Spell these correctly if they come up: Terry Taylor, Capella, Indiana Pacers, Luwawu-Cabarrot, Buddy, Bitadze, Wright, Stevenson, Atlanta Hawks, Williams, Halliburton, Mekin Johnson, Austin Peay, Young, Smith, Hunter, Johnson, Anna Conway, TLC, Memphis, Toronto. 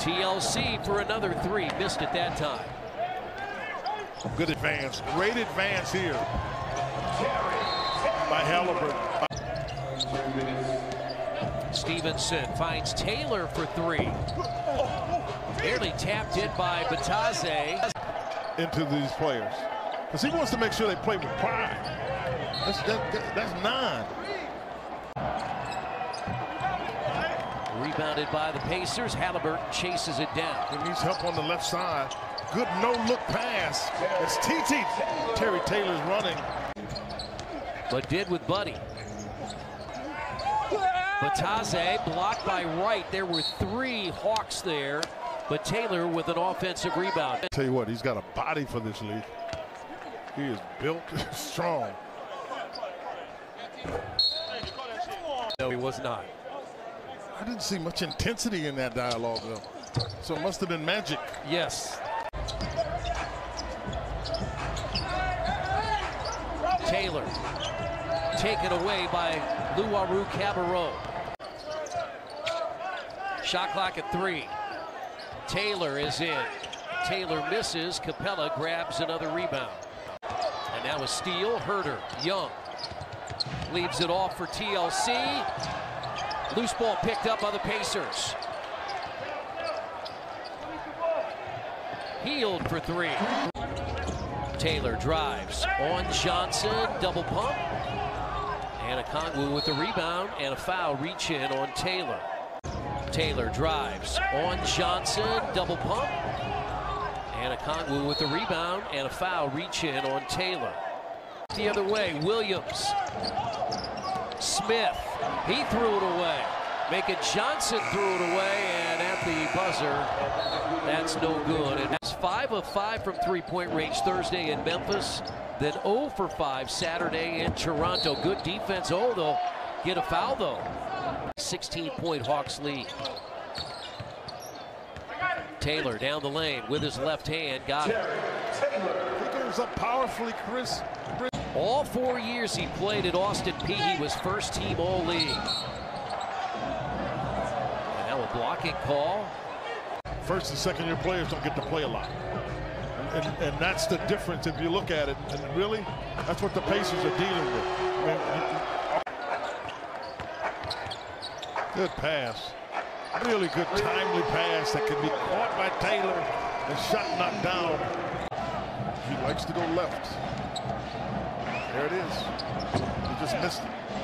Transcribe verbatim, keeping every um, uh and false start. T L C for another three. Missed it that time. Good advance. Great advance here by Halliburton. Stevenson finds Taylor for three. Nearly tapped in by Bitadze. Into these players. Because he wants to make sure they play with pride. That's, that, that, that's nine. Rebounded by the Pacers. Halliburton chases it down. He needs help on the left side. Good no-look pass. It's T T. Terry Taylor's running. But did with Buddy. Bitadze blocked by Wright. There were three Hawks there. But Taylor with an offensive rebound. Tell you what, he's got a body for this league. He is built strong. No, he was not. I didn't see much intensity in that dialogue, though. So it must have been magic. Yes. Taylor taken away by Luwawu-Cabarrot. Shot clock at three. Taylor is in. Taylor misses. Capella grabs another rebound. And now a steal. Hunter. Young leaves it off for T L C. Loose ball picked up by the Pacers. Healed for three. Taylor drives on Johnson. Double pump. Anna Conway with the rebound and a foul reach in on Taylor. Taylor drives on Johnson, double pump. Anna Conway with the rebound and a foul reach in on Taylor. The other way, Williams. Smith, he threw it away. Mekin Johnson threw it away, and at the buzzer, that's no good. And that's five of five from three-point range Thursday in Memphis, then zero for five Saturday in Toronto. Good defense. Oh, they'll get a foul, though. sixteen point Hawks lead. Taylor down the lane with his left hand. Got it. He goes up powerfully, Chris. All four years he played at Austin Peay, he was first team All-League. And now a blocking call. First and second year players don't get to play a lot. And, and, and that's the difference if you look at it. And really, that's what the Pacers are dealing with. I mean, you, good pass. Really good timely pass that can be caught by Taylor and shot knocked down. He likes to go left. There it is. He just missed it.